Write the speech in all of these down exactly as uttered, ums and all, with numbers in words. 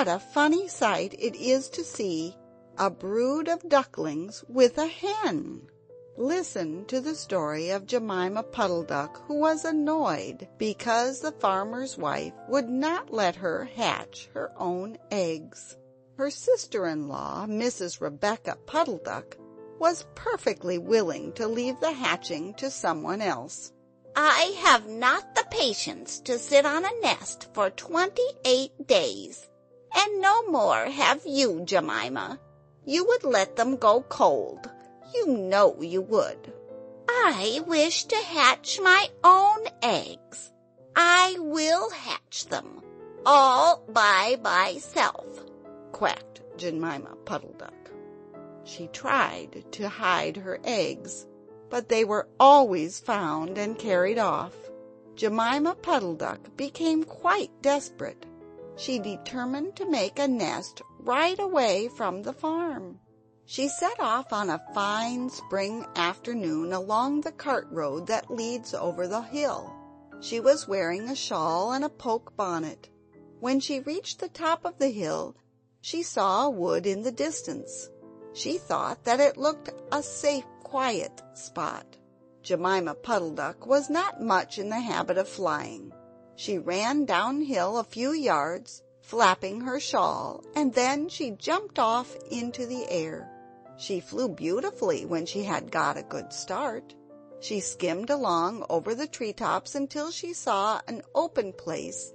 What a funny sight it is to see a brood of ducklings with a hen! Listen to the story of Jemima Puddle Duck, who was annoyed because the farmer's wife would not let her hatch her own eggs. Her sister-in-law, Missus Rebecca Puddle Duck, was perfectly willing to leave the hatching to someone else. "I have not the patience to sit on a nest for twenty-eight days, and no more have you, Jemima. You would let them go cold. You know you would. I wish to hatch my own eggs. I will hatch them all by myself," quacked Jemima Puddle Duck. She tried to hide her eggs, but they were always found and carried off. Jemima Puddle Duck became quite desperate. She determined to make a nest right away from the farm. She set off on a fine spring afternoon along the cart road that leads over the hill. She was wearing a shawl and a poke bonnet. When she reached the top of the hill, she saw a wood in the distance. She thought that it looked a safe, quiet spot. Jemima Puddle Duck was not much in the habit of flying. She ran downhill a few yards, flapping her shawl, and then she jumped off into the air. She flew beautifully when she had got a good start. She skimmed along over the treetops until she saw an open place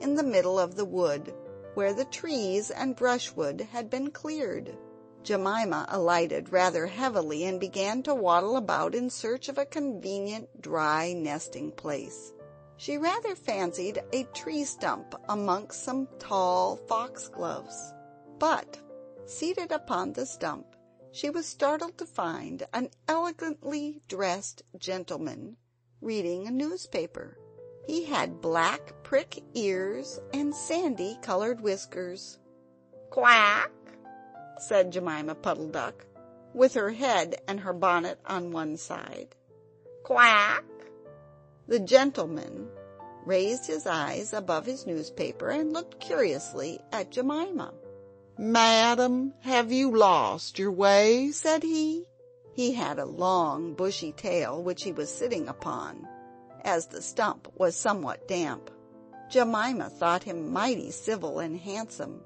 in the middle of the wood, where the trees and brushwood had been cleared. Jemima alighted rather heavily and began to waddle about in search of a convenient dry nesting place. She rather fancied a tree stump amongst some tall foxgloves. But, seated upon the stump, she was startled to find an elegantly dressed gentleman reading a newspaper. He had black prick ears and sandy-colored whiskers. "Quack," said Jemima Puddle Duck, with her head and her bonnet on one side. "Quack." The gentleman raised his eyes above his newspaper and looked curiously at Jemima. "Madam, have you lost your way?" said he. He had a long, bushy tail which he was sitting upon, as the stump was somewhat damp. Jemima thought him mighty civil and handsome.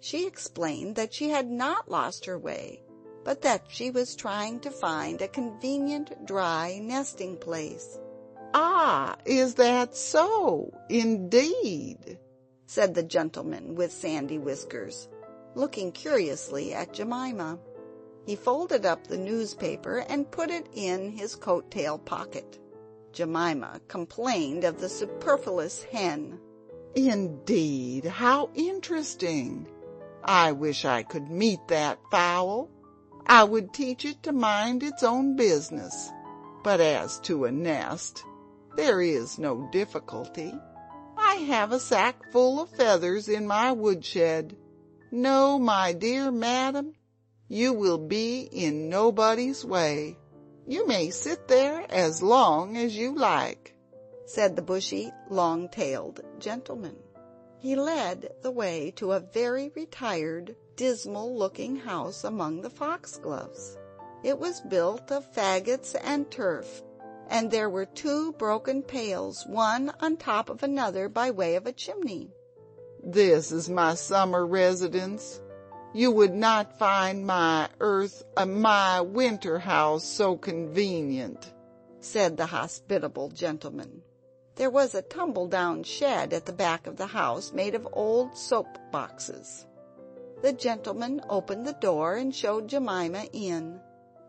She explained that she had not lost her way, but that she was trying to find a convenient dry nesting place. "Ah, is that so, indeed?" said the gentleman with sandy whiskers, looking curiously at Jemima. He folded up the newspaper and put it in his coat-tail pocket. Jemima complained of the superfluous hen. "Indeed, how interesting! I wish I could meet that fowl. I would teach it to mind its own business. But as to a nest, there is no difficulty. I have a sack full of feathers in my woodshed. No, my dear madam, you will be in nobody's way. You may sit there as long as you like," said the bushy, long-tailed gentleman. He led the way to a very retired, dismal-looking house among the foxgloves. It was built of faggots and turf, and there were two broken pails, one on top of another by way of a chimney. "This is my summer residence. You would not find my earth, uh, my winter house so convenient," said the hospitable gentleman. There was a tumble-down shed at the back of the house made of old soap-boxes. The gentleman opened the door and showed Jemima in.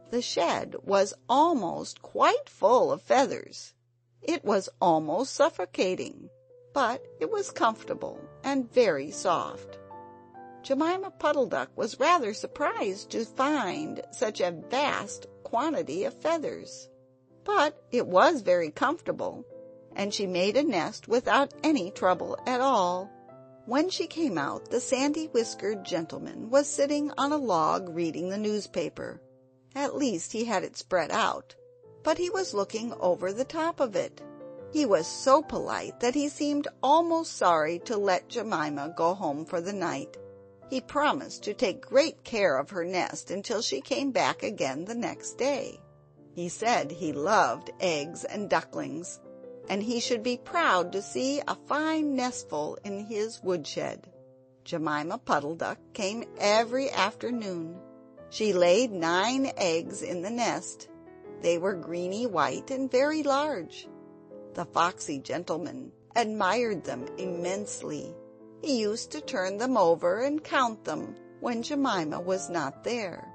The shed was almost quite full of feathers. It was almost suffocating, but it was comfortable and very soft. Jemima Puddle Duck was rather surprised to find such a vast quantity of feathers. But it was very comfortable, and she made a nest without any trouble at all. When she came out, the sandy-whiskered gentleman was sitting on a log reading the newspaper. At least he had it spread out, but he was looking over the top of it. He was so polite that he seemed almost sorry to let Jemima go home for the night, He promised to take great care of her nest until she came back again the next day. He said he loved eggs and ducklings, and he should be proud to see a fine nestful in his woodshed. Jemima Puddle Duck came every afternoon. She laid nine eggs in the nest. They were greeny-white and very large. The foxy gentleman admired them immensely. He used to turn them over and count them when Jemima was not there.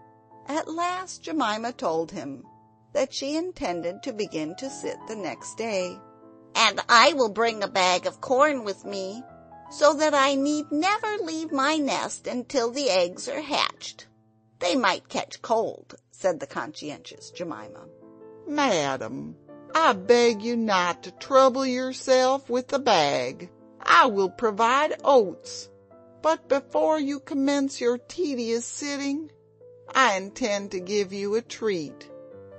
At last Jemima told him that she intended to begin to sit the next day. "And I will bring a bag of corn with me, so that I need never leave my nest until the eggs are hatched. They might catch cold," said the conscientious Jemima. "Madam, I beg you not to trouble yourself with the bag. I will provide oats. But before you commence your tedious sitting, I intend to give you a treat.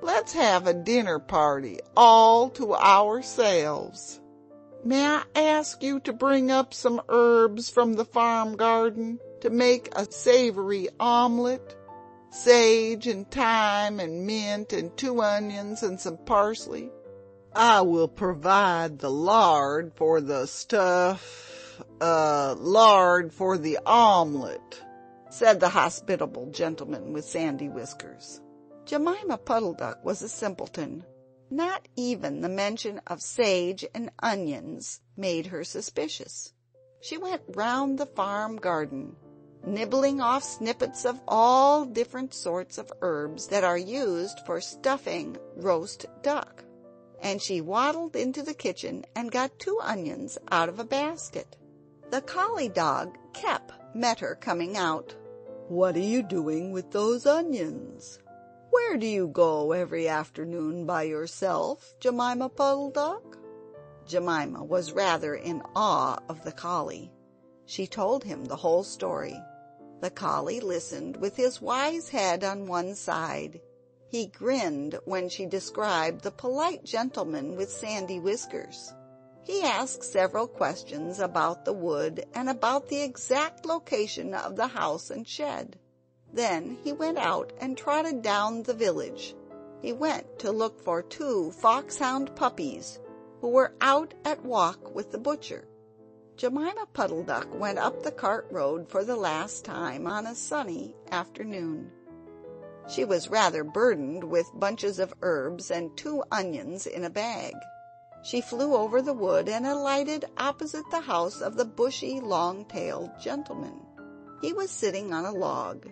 Let's have a dinner party all to ourselves. May I ask you to bring up some herbs from the farm garden to make a savory omelet? Sage and thyme and mint and two onions and some parsley. I will provide the lard for the stuff, uh, lard for the omelet," said the hospitable gentleman with sandy whiskers. Jemima Puddle Duck was a simpleton. Not even the mention of sage and onions made her suspicious. She went round the farm garden, nibbling off snippets of all different sorts of herbs that are used for stuffing roast duck. And she waddled into the kitchen and got two onions out of a basket. The collie dog, Kep, met her coming out. "What are you doing with those onions? Where do you go every afternoon by yourself, Jemima Puddle Duck?" Jemima was rather in awe of the collie. She told him the whole story. The collie listened with his wise head on one side. He grinned when she described the polite gentleman with sandy whiskers. He asked several questions about the wood and about the exact location of the house and shed. Then he went out and trotted down the village. He went to look for two foxhound puppies who were out at walk with the butcher. Jemima Puddle Duck went up the cart road for the last time on a sunny afternoon. She was rather burdened with bunches of herbs and two onions in a bag. She flew over the wood and alighted opposite the house of the bushy, long-tailed gentleman. He was sitting on a log.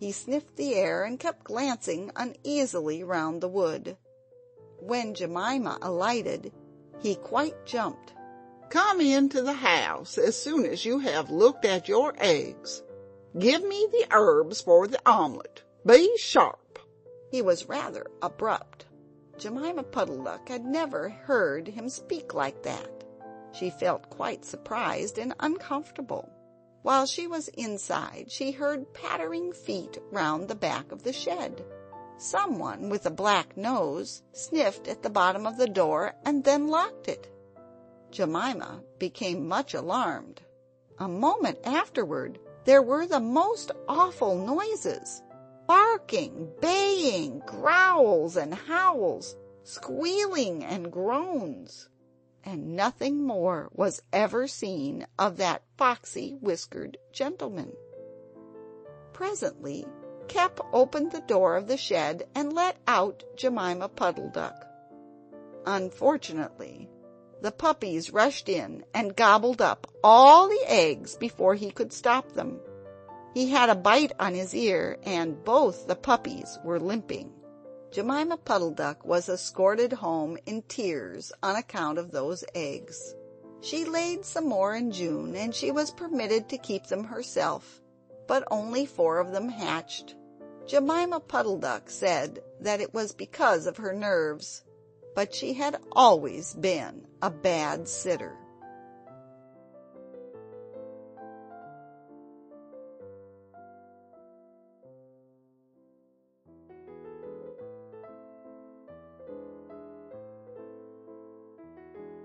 He sniffed the air and kept glancing uneasily round the wood. When Jemima alighted, he quite jumped. "Come into the house as soon as you have looked at your eggs. Give me the herbs for the omelet. Be sharp." He was rather abrupt. Jemima Puddle Duck had never heard him speak like that. She felt quite surprised and uncomfortable. While she was inside, she heard pattering feet round the back of the shed. Someone with a black nose sniffed at the bottom of the door and then locked it. Jemima became much alarmed. A moment afterward, there were the most awful noises. Barking, baying, growls and howls, squealing and groans. And nothing more was ever seen of that foxy whiskered gentleman. Presently Kep opened the door of the shed and let out Jemima Puddle Duck. Unfortunately, the puppies rushed in and gobbled up all the eggs before he could stop them. He had a bite on his ear, and both the puppies were limping. Jemima Puddle Duck was escorted home in tears on account of those eggs. She laid some more in June, and she was permitted to keep them herself, but only four of them hatched. Jemima Puddle Duck said that it was because of her nerves, but she had always been a bad sitter.